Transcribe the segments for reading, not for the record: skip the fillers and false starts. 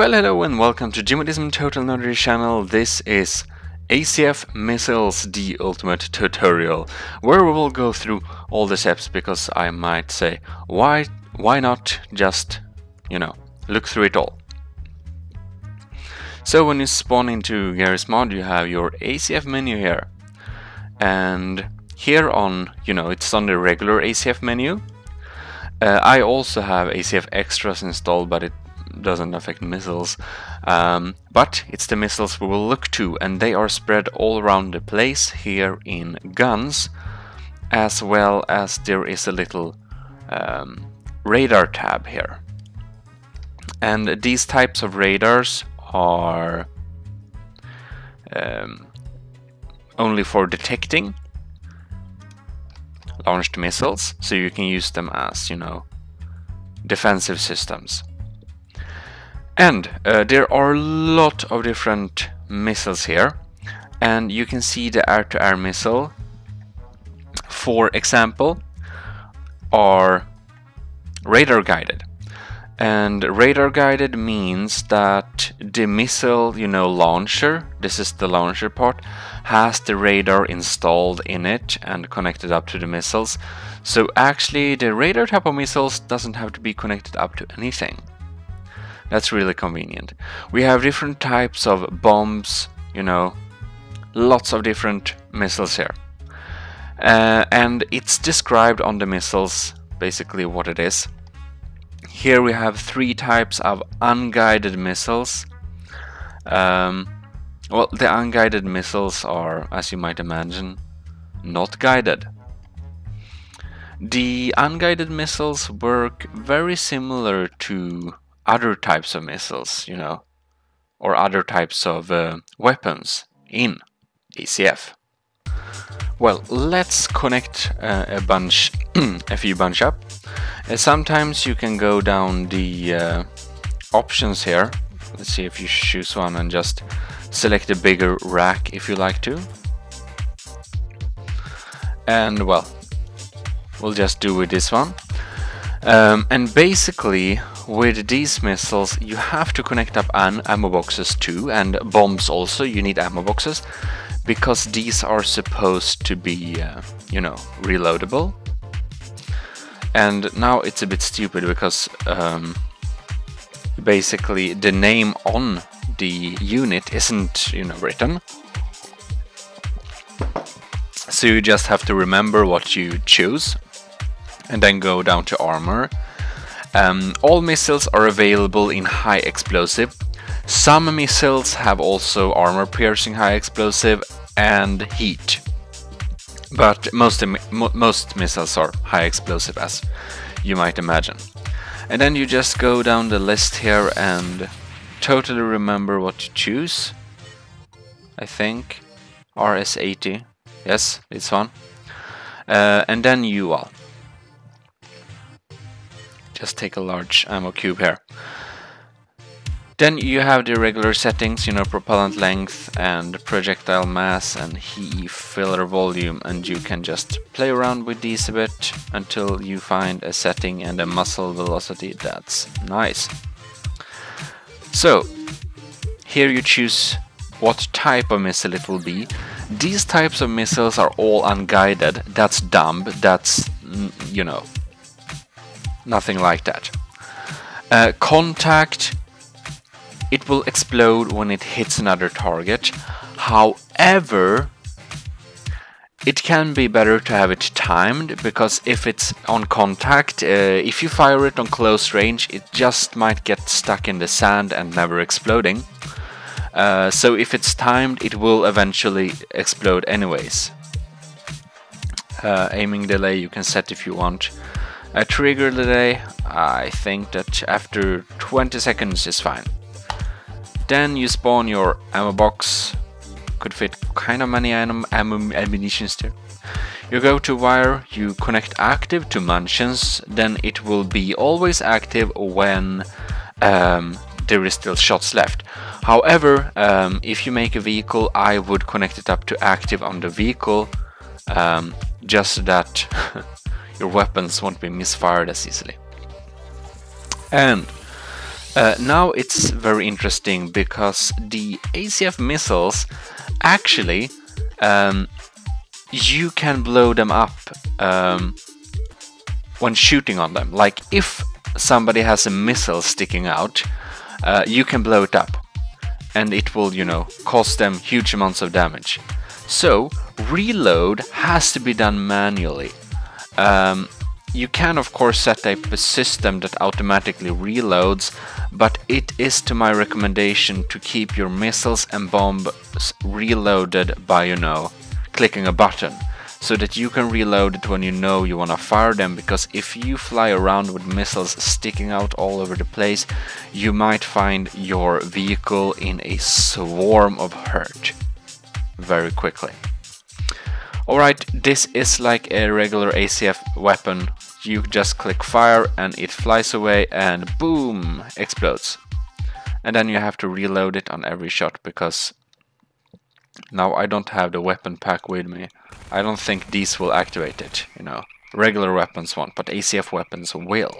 Well, hello and welcome to Gmodism Total Nerdy Channel. This is ACF-Missiles, the ultimate tutorial, where we will go through all the steps, because I might say, why not just, you know, look through it all. So when you spawn into Garry's Mod, you have your ACF menu here. And here on, you know, it's on the regular ACF menu. I also have ACF extras installed, but it doesn't affect missiles, but it's the missiles we will look to, and they are spread all around the place here in guns, as well as there is a little radar tab here. And these types of radars are only for detecting launched missiles, so you can use them as, you know, defensive systems. And there are a lot of different missiles here, and you can see the air-to-air missile, for example, are radar guided. And radar guided means that the missile, you know, launcher, this is the launcher part, has the radar installed in it and connected up to the missiles. So actually the radar type of missiles doesn't have to be connected up to anything. That's really convenient. We have different types of bombs, you know, lots of different missiles here. And it's described on the missiles, basically what it is. Here we have three types of unguided missiles. Well, the unguided missiles are, as you might imagine, not guided. The unguided missiles work very similar to other types of missiles, you know, or other types of weapons in ACF. Well, let's connect a few bunch up. Sometimes you can go down the options here. Let's see if you choose one and just select a bigger rack if you like to. And well, we'll just do with this one. And basically, with these missiles, you have to connect up ammo boxes too, and bombs also. You need ammo boxes because these are supposed to be, you know, reloadable. And now it's a bit stupid because basically the name on the unit isn't, you know, written. So you just have to remember what you choose, and then go down to armor. All missiles are available in high explosive. Some missiles have also armor piercing, high explosive, and heat. But most missiles are high explosive, as you might imagine. And then you just go down the list here and totally remember what to choose. I think RS-80. Yes, this one. And then UL. Just take a large ammo cube here. Then you have the regular settings, you know, propellant length and projectile mass and heat, filler volume, and you can just play around with these a bit until you find a setting and a muzzle velocity. That's nice. So here you choose what type of missile it will be. These types of missiles are all unguided. That's dumb. That's, you know, nothing like that. Contact, it will explode when it hits another target. However, it can be better to have it timed, because if it's on contact, if you fire it on close range, it just might get stuck in the sand and never exploding. So if it's timed, it will eventually explode anyways. Aiming delay you can set if you want. A trigger delay, I think that after 20 seconds is fine. Then you spawn your ammo box. Could fit kind of many ammunitions there. You go to wire, you connect active to munitions, then it will be always active when there is still shots left. However, if you make a vehicle, I would connect it up to active on the vehicle, just so that your weapons won't be misfired as easily. And Now it's very interesting because the ACF-Missiles actually you can blow them up when shooting on them. Like if somebody has a missile sticking out, you can blow it up and it will, you know, cause them huge amounts of damage. So reload has to be done manually. You can of course set up a system that automatically reloads, but it is to my recommendation to keep your missiles and bombs reloaded by, you know, clicking a button, so that you can reload it when you know you want to fire them, because if you fly around with missiles sticking out all over the place, you might find your vehicle in a swarm of hurt very quickly. Alright, this is like a regular ACF weapon. You just click fire and it flies away and boom, explodes. And then you have to reload it on every shot, because now I don't have the weapon pack with me. I don't think these will activate it, you know. Regular weapons won't, but ACF weapons will.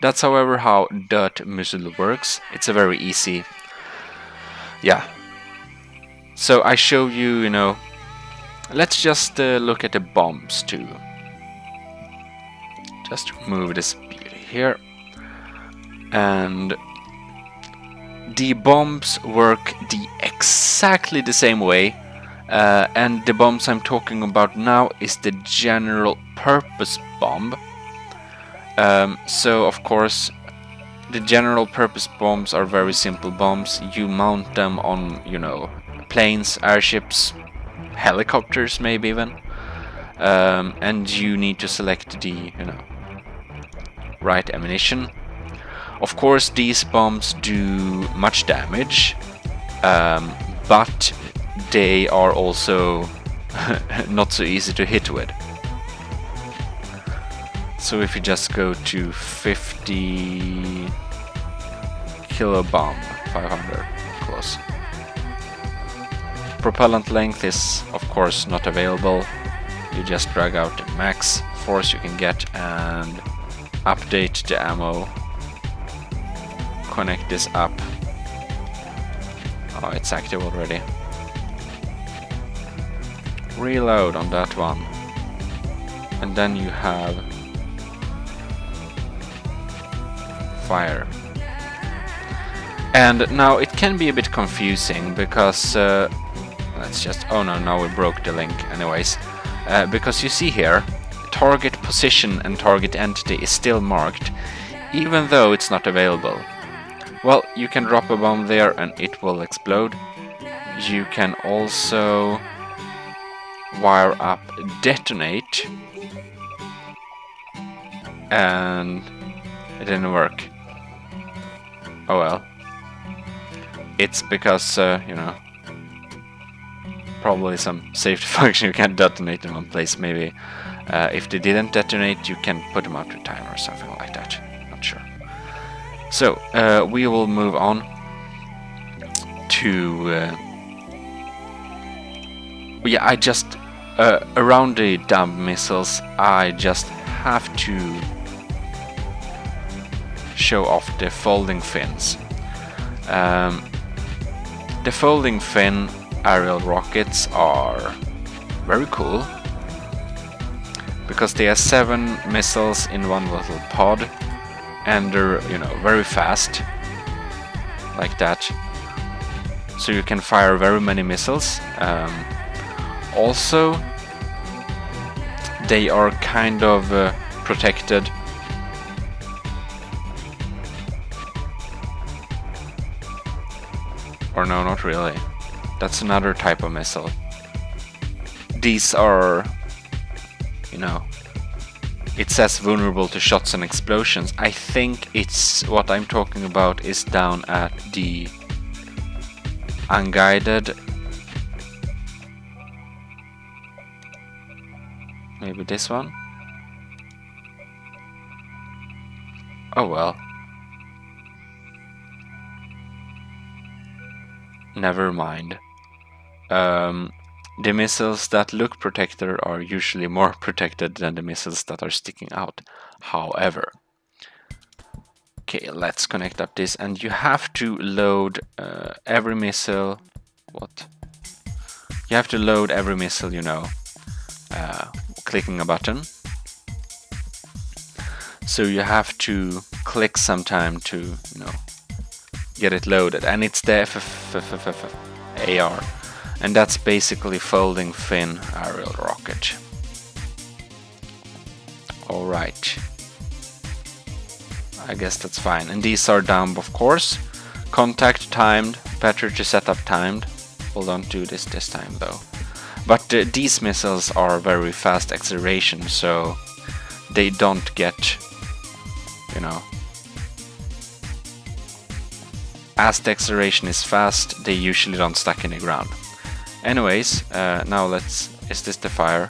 That's however how Dirt Missile works. It's a very easy, yeah. So I show you, you know, let's just look at the bombs too. Just remove this beauty here. And the bombs work exactly the same way. And the bombs I'm talking about now is the general purpose bomb. So of course the general purpose bombs are very simple bombs. You mount them on, you know, planes, airships, helicopters maybe even. And you need to select the, you know, right ammunition. Of course these bombs do much damage, but they are also not so easy to hit with. So if you just go to 50 kilo bomb, 500 close. Propellant length is of course not available. You just drag out the max force you can get and update the ammo. Connect this up. Oh, it's active already. Reload on that one, and then you have fire. And now it can be a bit confusing because let's just, oh no, now we broke the link anyways, because you see here target position and target entity is still marked even though it's not available. Well, you can drop a bomb there and it will explode. You can also wire up detonate, and it didn't work. Oh well, it's because you know, probably some safety function. You can't detonate in one place. Maybe if they didn't detonate, you can put them out to timer or something like that. Not sure. So we will move on to yeah, I just around the dumb missiles, I just have to show off the folding fins. The folding fin aerial rockets are very cool because they are 7 missiles in one little pod, and they're, you know, very fast, like that. So you can fire very many missiles. Also, they are kind of protected. Or no, not really. That's another type of missile. These are, you know, it says vulnerable to shots and explosions. I think it's what I'm talking about is down at the unguided. Maybe this one? Oh well. Never mind. The missiles that look protected are usually more protected than the missiles that are sticking out, however. Okay, let's connect up this, and you have to load every missile. What? You have to load every missile, you know, clicking a button. So you have to click sometime to, you know, get it loaded, and it's the FFFFAR, and that's basically folding fin aerial rocket. All right. I guess that's fine. And these are dumb, of course. Contact timed, Patriot setup timed. We'll don't do this time though. But these missiles are very fast acceleration, so they don't get, you know, as the acceleration is fast, they usually don't stuck in the ground. Anyways, now let's, is this the fire?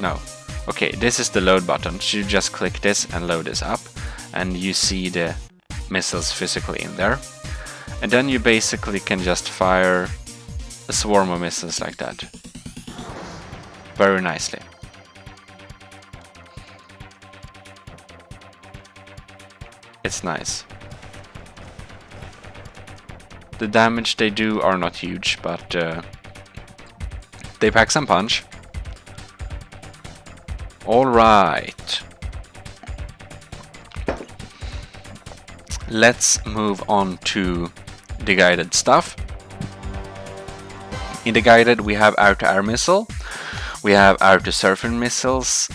No. Okay, this is the load button. So you just click this and load this up, and you see the missiles physically in there. And then you basically can just fire a swarm of missiles like that. Very nicely. It's nice. The damage they do are not huge, but they pack some punch. Alright, let's move on to the guided stuff. In the guided we have air-to-air missile, we have air-to-surface missiles,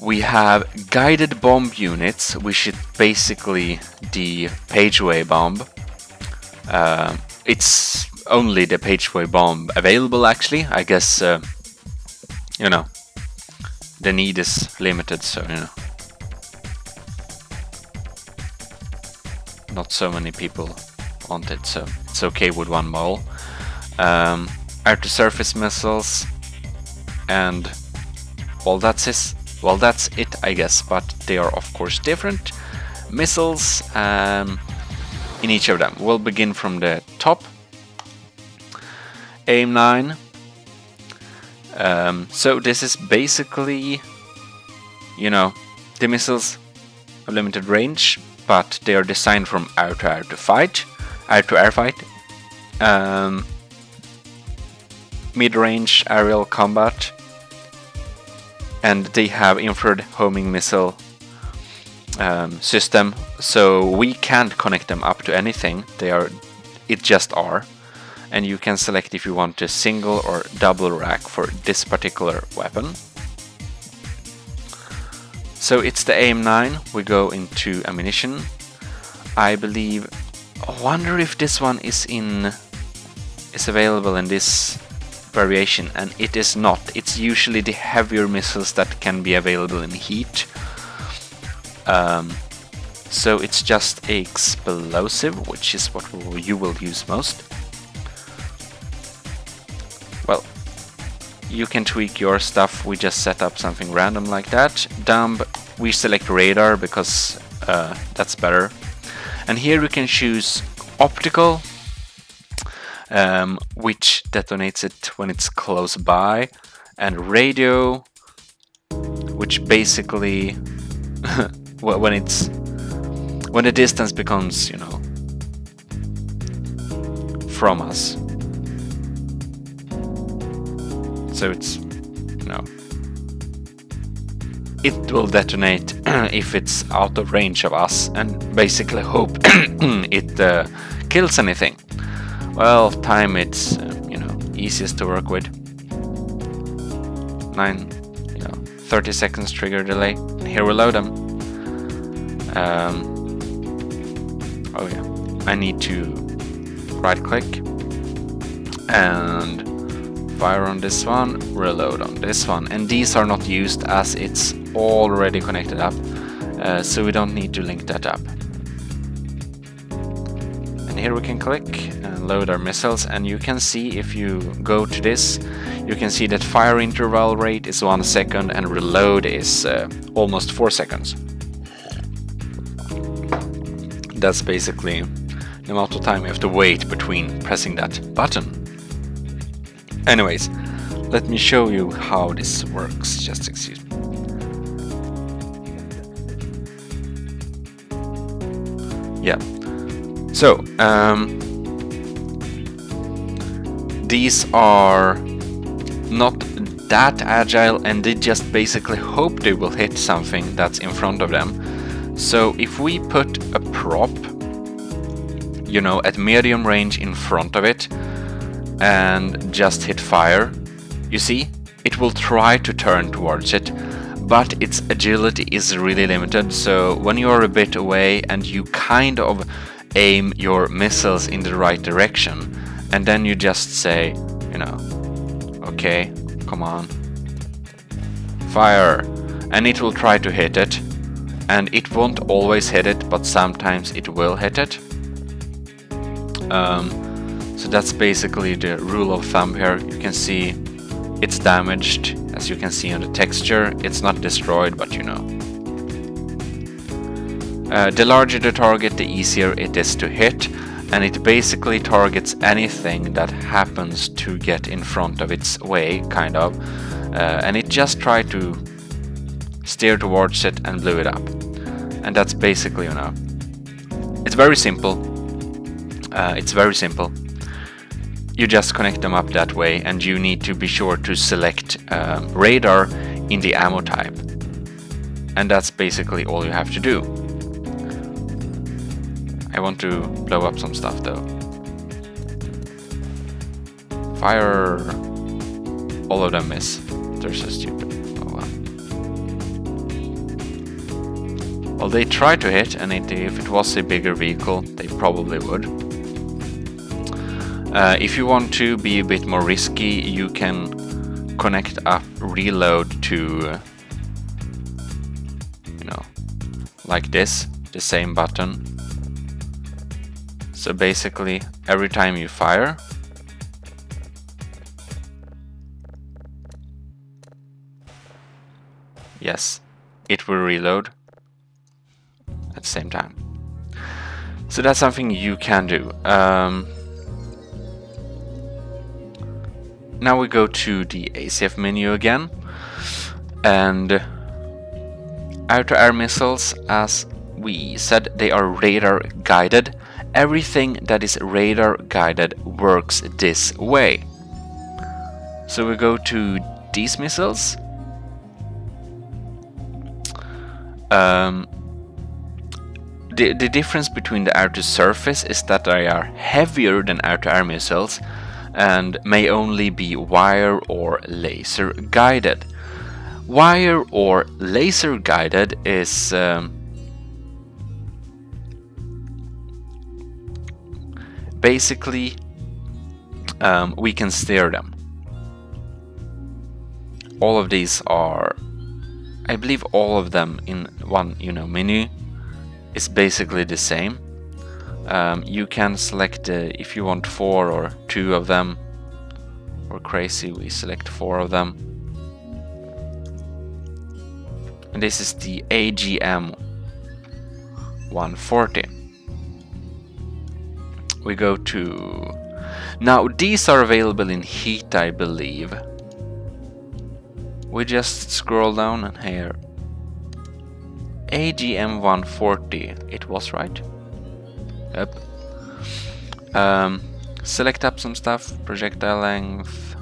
we have guided bomb units, which is basically the Paveway bomb. It's only the Paveway bomb available actually, I guess, you know. The need is limited, so, you know, not so many people want it, so it's okay with one model. Air-to-surface missiles, and well, that's it, I guess. But they are, of course, different missiles in each of them. We'll begin from the top. AIM-9. So this is basically, you know, the missiles have limited range, but they are designed from air to air fight, mid-range aerial combat, and they have infrared homing missile system. So we can't connect them up to anything. They are, it just are. And you can select if you want a single or double rack for this particular weapon. So it's the AIM-9. We go into ammunition. I believe, I wonder if this one is available in this variation, and it is not. It's usually the heavier missiles that can be available in heat. So it's just explosive, which is what you will use most. Well, you can tweak your stuff. We just set up something random like that. Dumb, we select radar because that's better. And here we can choose optical, which detonates it when it's close by, and radio, which basically when the distance becomes, you know, from us. So it's, you know, it will detonate if it's out of range of us, and basically hope it kills anything. Well, time, it's, you know, easiest to work with. 30 seconds trigger delay. Here we load them. Oh yeah, I need to right click and fire on this one, reload on this one, and these are not used as it's already connected up, so we don't need to link that up. And here we can click and load our missiles, and you can see if you go to this, you can see that fire interval rate is 1 second and reload is almost 4 seconds. That's basically the amount of time you have to wait between pressing that button. Anyways, let me show you how this works. Just excuse me. Yeah. So these are not that agile, and they just basically hope they will hit something that's in front of them. So if we put a prop, you know, at medium range in front of it and just hit fire, you see, it will try to turn towards it, but its agility is really limited. So when you are a bit away and you kind of aim your missiles in the right direction, and then you just say, you know, okay, come on, fire, and it will try to hit it, and it won't always hit it, but sometimes it will hit it. So that's basically the rule of thumb here. You can see it's damaged, as you can see on the texture. It's not destroyed, but you know. The larger the target, the easier it is to hit, and it basically targets anything that happens to get in front of its way, kind of, and it just tried to steer towards it and blew it up. And that's basically, you know, it's very simple. You just connect them up that way, and you need to be sure to select radar in the ammo type, and that's basically all you have to do. I want to blow up some stuff though. Fire! All of them miss. They're so stupid. Oh well. Well, they try to hit, and if it was a bigger vehicle, they probably would. If you want to be a bit more risky, you can connect up reload to, you know, like this, the same button. So basically, every time you fire, yes, it will reload at the same time. So that's something you can do. Now we go to the ACF menu again, and air-to-air missiles, as we said, they are radar guided. Everything that is radar guided works this way. So we go to these missiles. The difference between the air-to-surface is that they are heavier than air-to-air missiles, and may only be wire or laser guided. Wire or laser guided is basically we can steer them. All of these are, I believe, all of them in one, you know, menu is basically the same. You can select if you want 4 or 2 of them. We're crazy, we select 4 of them. And this is the AGM 140. We go to... Now these are available in heat, I believe. We just scroll down and here. AGM 140, it was right. Yep. Select up some stuff, projectile length,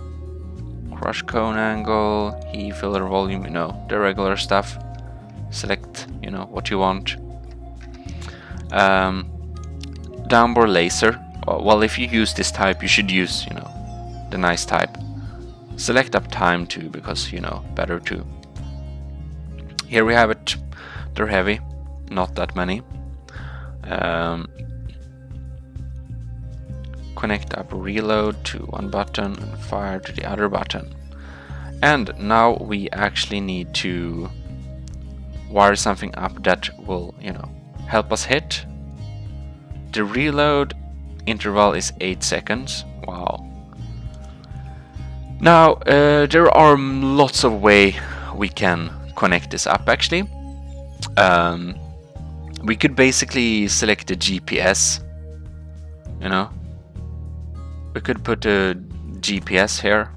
crush cone angle, heat filler volume, you know, the regular stuff. Select, you know, what you want. Downboard laser. Well, if you use this type, you should use, you know, the nice type. Select up time too, because, you know, better too. Here we have it. They're heavy, not that many. Connect up reload to one button and fire to the other button. And now we actually need to wire something up that will, you know, help us hit. The reload interval is 8 seconds. Wow. Now there are lots of ways we can connect this up actually. We could basically select the GPS, you know. We could put a GPS here,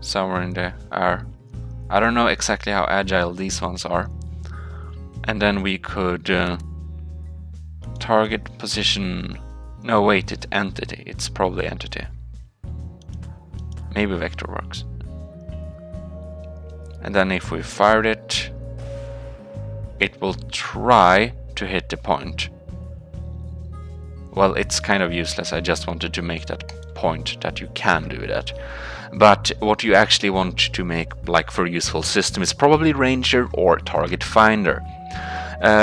somewhere in the air. I don't know exactly how agile these ones are. And then we could target position. No, wait, it's entity. It's probably entity. Maybe vector works. And then if we fired it, it will try to hit the point. Well, it's kind of useless. I just wanted to make that point that you can do that. But what you actually want to make, like for a useful system, is probably Ranger or Target Finder.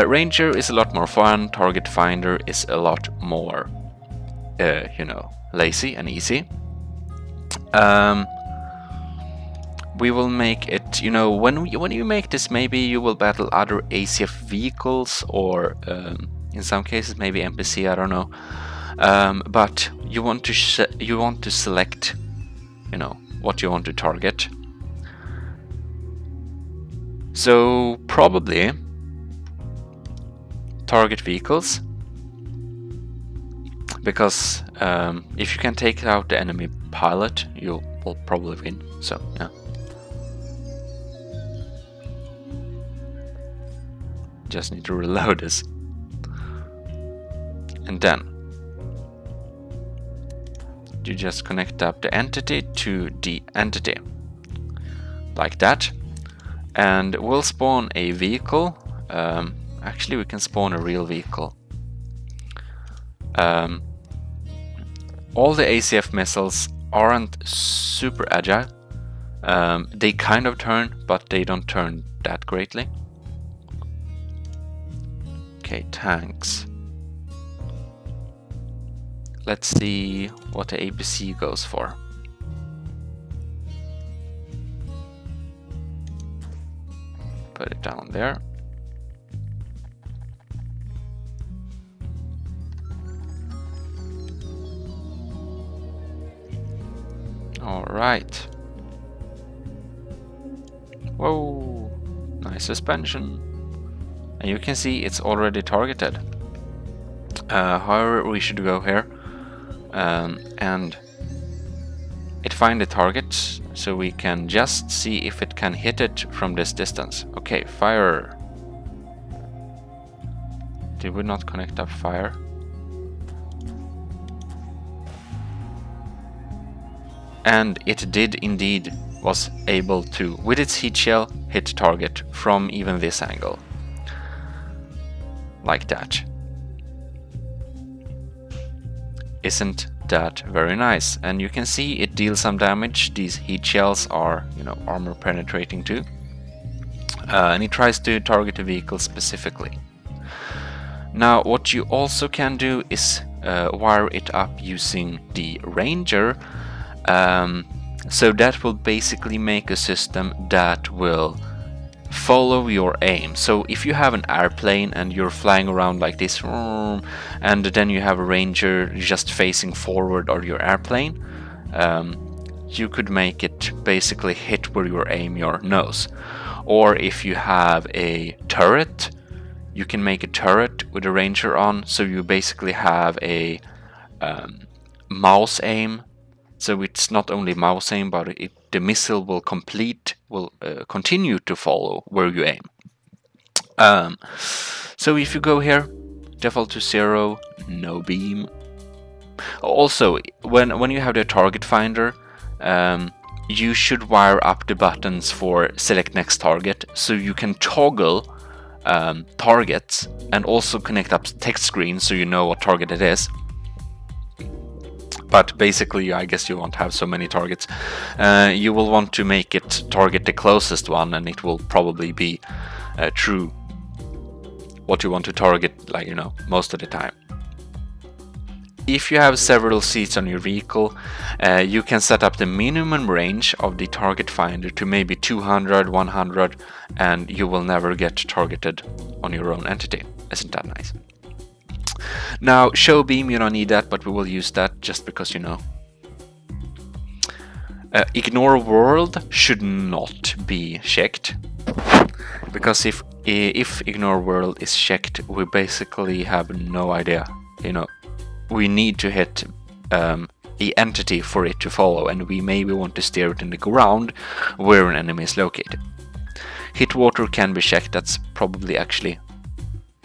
Ranger is a lot more fun. Target Finder is a lot more, you know, lazy and easy. We will make it, you know, when you make this, maybe you will battle other ACF vehicles or in some cases maybe NPC, I don't know. But you want to select, you know, what you want to target. So probably target vehicles, because if you can take out the enemy pilot, you will probably win. So yeah. Just need to reload this, and then you just connect up the entity to the entity like that, and we'll spawn a vehicle. Actually, we can spawn a real vehicle. All the ACF missiles aren't super agile. They kind of turn, but they don't turn that greatly. Okay, tanks. Let's see what the ABC goes for. Put it down there. All right. Whoa, nice suspension. And you can see it's already targeted. However, we should go here and it find the target, so we can just see if it can hit it from this distance. Okay, fire. Did we not connect up fire? And it did indeed, was able to, with its heat shell, hit target from even this angle. Like that. Isn't that very nice? And you can see it deals some damage. These heat shells are, you know, armor penetrating too. And it tries to target the vehicle specifically. Now what you also can do is wire it up using the Ranger. So that will basically make a system that will follow your aim. So if you have an airplane and you're flying around like this, and then you have a Ranger just facing forward or your airplane, you could make it basically hit where you aim your nose. Or if you have a turret, you can make a turret with a Ranger on, so you basically have a mouse aim. So it's not only mouse aim, but the missile will continue to follow where you aim. So if you go here, default to 0, no beam. Also, when you have the target finder, you should wire up the buttons for select next target, so you can toggle targets and also connect up text screen so you know what target it is. But basically, I guess you won't have so many targets. You will want to make it target the closest one, and it will probably be true what you want to target, like, you know, most of the time. If you have several seats on your vehicle, you can set up the minimum range of the target finder to maybe 200, 100, and you will never get targeted on your own entity. Isn't that nice? Now, show beam, you don't need that, but we will use that just because, you know. Ignore world should not be checked, because if ignore world is checked, we basically have no idea, you know. We need to hit the entity for it to follow, and we maybe want to steer it in the ground where an enemy is located. Hit water can be checked, that's probably actually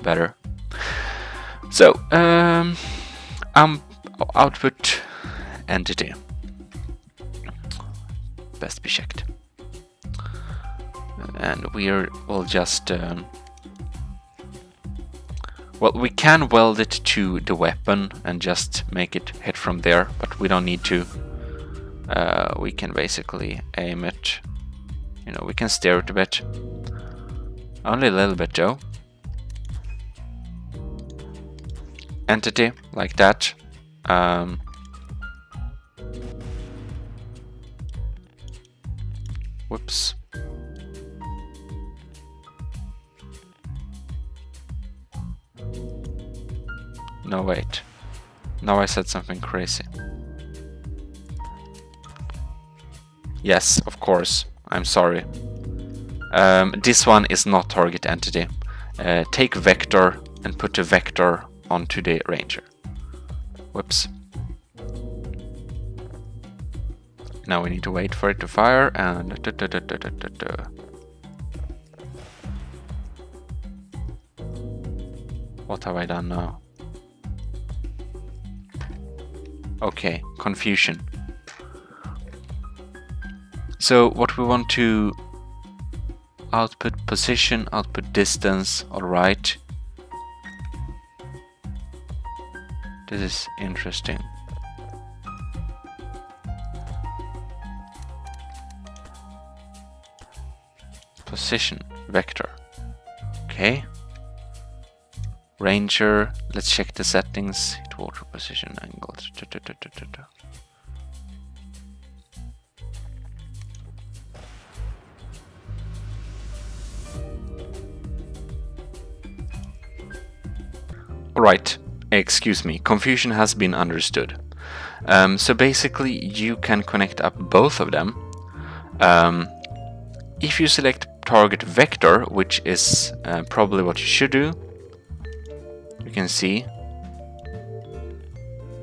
better. So output entity, best be checked, and we'll just well, we can weld it to the weapon and just make it hit from there, but we don't need to. We can basically aim it, you know, we can steer it a bit, only a little bit though. Entity, like that. Whoops. No, wait. Now I said something crazy. Yes, of course. I'm sorry. This one is not target entity. Take vector and put the vector onto the ranger. Whoops. Now we need to wait for it to fire and... What have I done now? Okay, confusion. So what we want to output position, output distance, alright. This is interesting. Position, vector. Okay. Ranger, let's check the settings. Hit water position angles. Alright, excuse me, confusion has been understood. So basically you can connect up both of them. If you select target vector, which is probably what you should do, you can see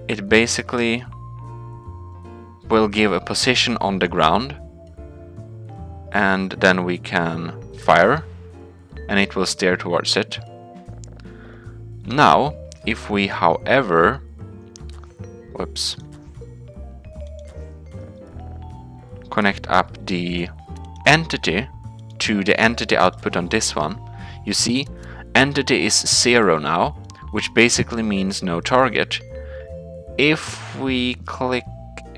it basically will give a position on the ground, and then we can fire and it will steer towards it. Now if we however, whoops, connect up the entity to the entity output on this one, you see entity is 0 now, which basically means no target. If we click,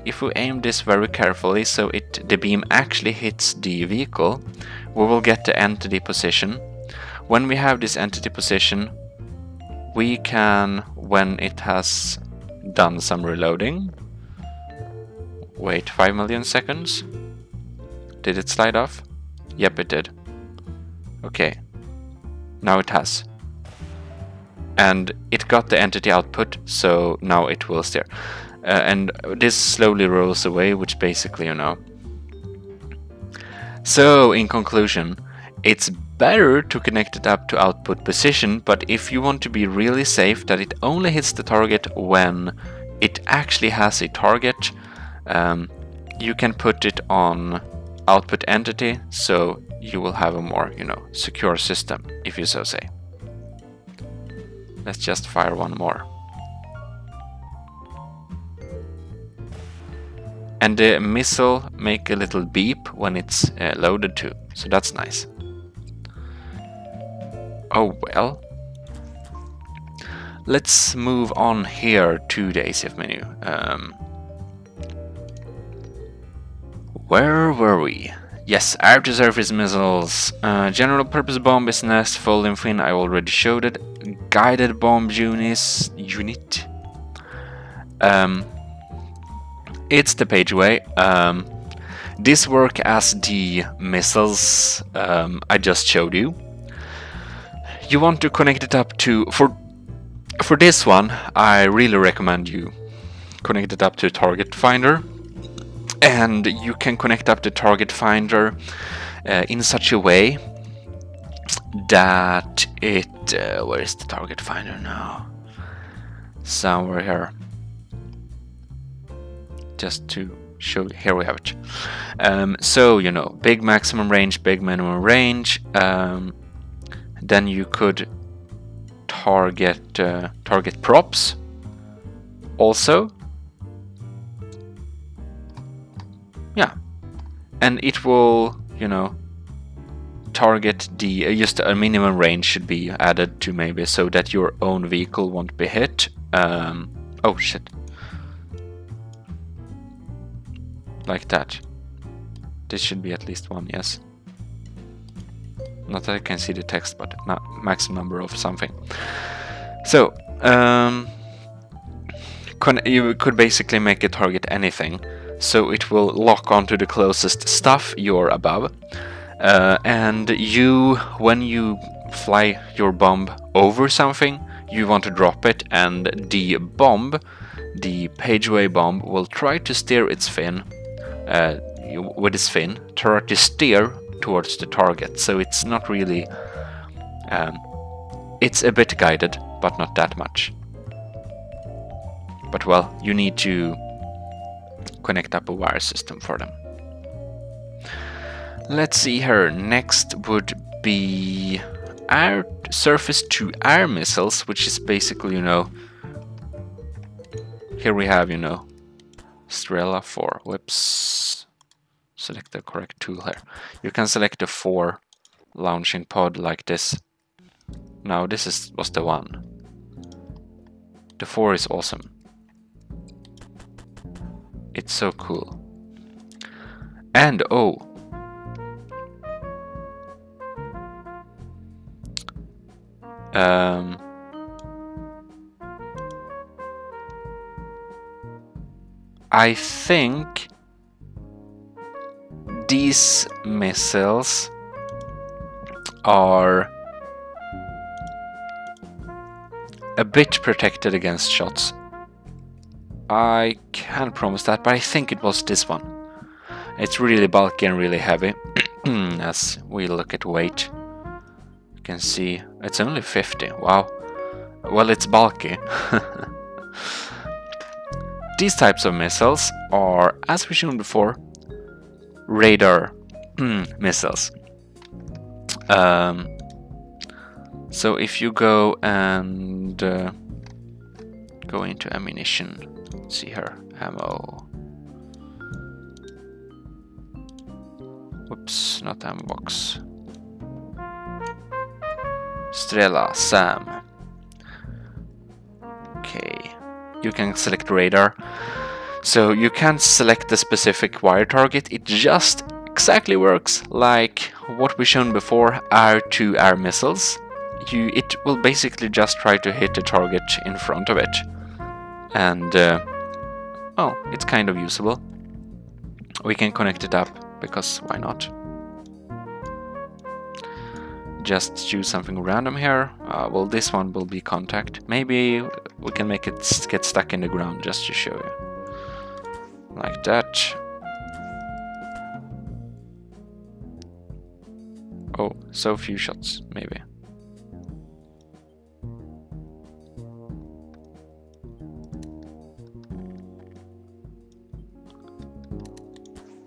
if we aim this very carefully so it, the beam actually hits the vehicle, we will get the entity position. When we have this entity position, we can, when it has done some reloading, wait 5 million seconds. Did it slide off? Yep, it did. Okay, now it has. And it got the entity output, so now it will steer. And this slowly rolls away, which basically, you know. So, in conclusion, it's better to connect it up to output position, but if you want to be really safe that it only hits the target when it actually has a target, you can put it on output entity, so you will have a more, you know, secure system, if you so say. Let's just fire one more. And the missile make a little beep when it's loaded too, so that's nice. Oh well. Let's move on here to the ACF menu. Where were we? Yes, air-to-surface missiles. General purpose bomb is nest, fold and fin, I already showed it. Guided bomb unit. It's the Paveway. This work as the missiles I just showed you. You want to connect it up to, for this one I really recommend you connect it up to target finder, and you can connect up the target finder in such a way that it where is the target finder now? Somewhere here, just to show, here we have it. So you know, big maximum range, big minimum range. Then you could target props also. Yeah, and it will, you know, target the just a minimum range should be added to, maybe, so that your own vehicle won't be hit. Oh shit, like that. This should be at least one. Yes, not that I can see the text, but not maximum number of something. So you could basically make it target anything, so it will lock onto the closest stuff you're above. And you, when you fly your bomb over something, you want to drop it, and the bomb, the Paveway bomb, will try to steer its fin, with its fin, try to steer towards the target. So it's not really, it's a bit guided, but not that much. But well, you need to connect up a wire system for them. Let's see here, next would be air, surface to air missiles, which is basically, you know, here we have, you know, Strela 4, whoops, select the correct tool here. You can select the 4 launching pod like this. Now this is, was the 1. The 4 is awesome. It's so cool. And oh, I think these missiles are a bit protected against shots. I can't promise that, but I think it was this one. It's really bulky and really heavy. As we look at weight, you can see it's only 50. Wow. Well, it's bulky. These types of missiles are, as we've shown before, radar missiles. So if you go and go into ammunition, let's see here, ammo. Whoops, not ammo box. Strela, SAM. Okay, you can select radar. So you can't select a specific wire target, it just exactly works like what we shown before, air-to-air missiles. It will basically just try to hit the target in front of it. And, oh, it's kind of usable. We can connect it up, because why not? Just choose something random here. Well, this one will be contact. Maybe we can make it get stuck in the ground just to show you. Like that. Oh, so few shots, maybe.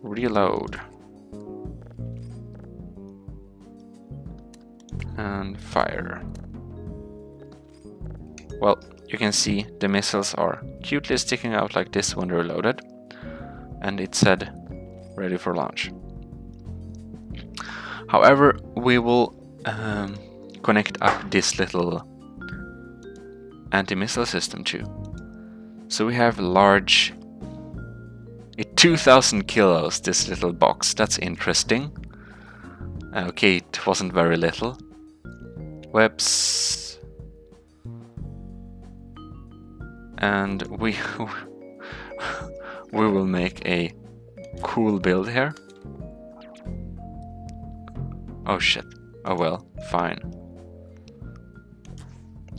Reload. And fire. Well, you can see the missiles are cutely sticking out like this when they're loaded. And it said ready for launch. However, we will connect up this little anti-missile system too. So we have large, 2,000 kilos, this little box. That's interesting. Okay, it wasn't very little. Whoops. And we will make a cool build here. Oh shit. Oh well, fine.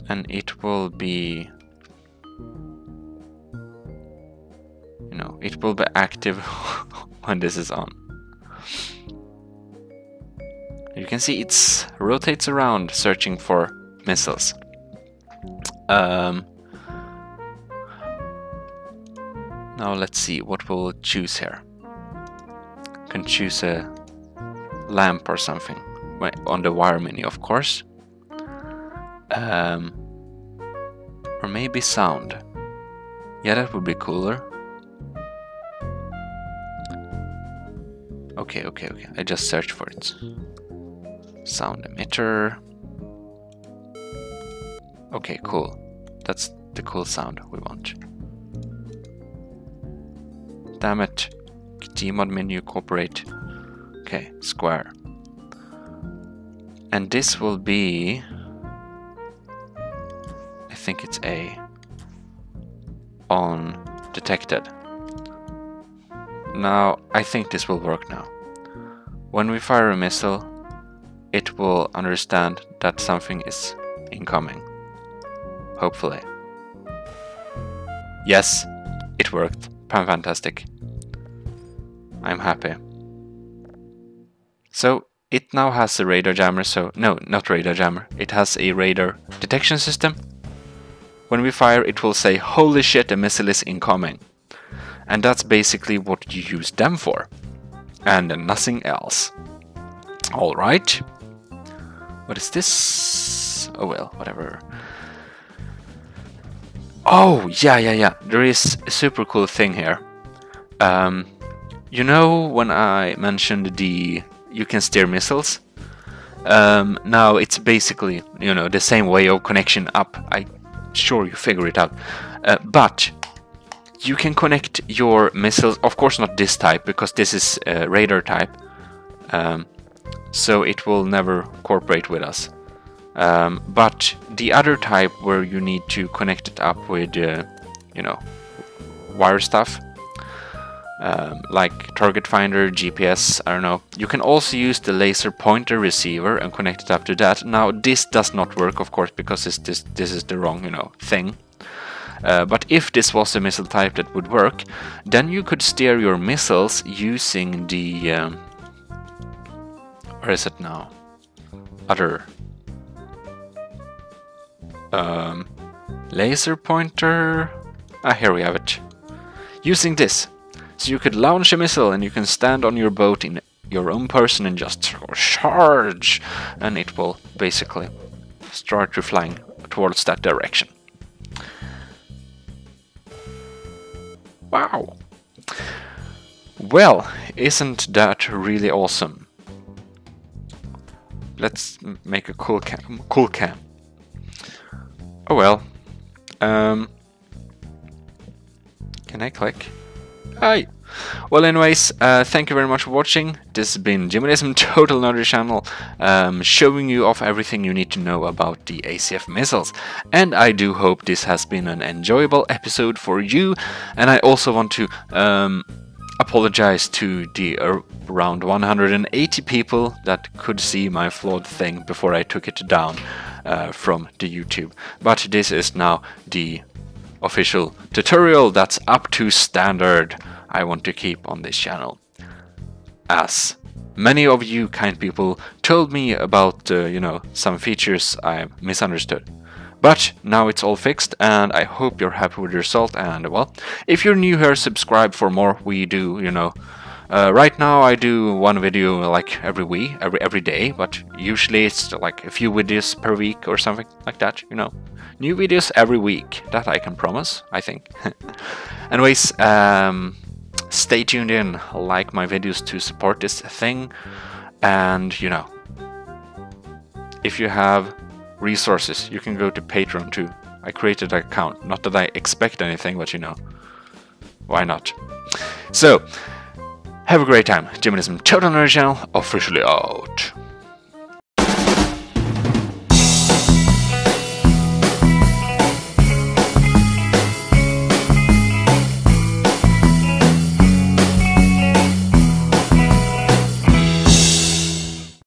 And it will be, you know, it will be active when this is on. You can see it rotates around searching for missiles. Now let's see what we'll choose here. You can choose a lamp or something on the wire menu, of course. Or maybe sound. Yeah, that would be cooler. Okay. I just searched for it. Sound emitter. Okay, cool. That's the cool sound we want. Damn it. Gmod menu, cooperate. Okay, square. And this will be... I think it's A. On detected. Now, I think this will work now. When we fire a missile, it will understand that something is incoming. Hopefully. Yes, it worked. Fantastic. I'm happy. So, it now has a radar jammer, it has a radar detection system. When we fire, it will say, holy shit, a missile is incoming. And that's basically what you use them for. And nothing else. Alright. What is this? Oh well, whatever. Oh, yeah. There is a super cool thing here. You know when I mentioned the... you can steer missiles? Now it's basically, you know, the same way of connection up. Sure, you figure it out, but you can connect your missiles, of course not this type, because this is radar type, so it will never cooperate with us, but the other type where you need to connect it up with, you know, wire stuff, like target finder, GPS, I don't know. You can also use the laser pointer receiver and connect it up to that. Now this does not work, of course, because it's this is the wrong, you know, thing. But if this was a missile type that would work, then you could steer your missiles using the... where is it now? Other... laser pointer... Ah, here we have it. Using this. So you could launch a missile and you can stand on your boat in your own person and just charge, and it will basically start you flying towards that direction. Wow! Well, isn't that really awesome? Let's make a cool cam. Oh well. Can I click? Hi! Well, anyways, thank you very much for watching. This has been Gmodism Total Nerdy Channel, showing you off everything you need to know about the ACF missiles. And I do hope this has been an enjoyable episode for you. And I also want to apologize to the around 180 people that could see my flawed thing before I took it down from the YouTube. But this is now the official tutorial that's up to standard I want to keep on this channel. As many of you kind people told me about, you know, some features I misunderstood. But now it's all fixed and I hope you're happy with the result. And well, if you're new here, subscribe for more. We do, you know, right now I do one video like every day, but usually it's like a few videos per week or something like that, you know. New videos every week, that I can promise, I think. Anyways, stay tuned in, like my videos to support this thing, and you know, if you have resources, you can go to Patreon too. I created an account, not that I expect anything, but you know, why not? So, have a great time. Gmodism Total Nerdy Channel, officially out.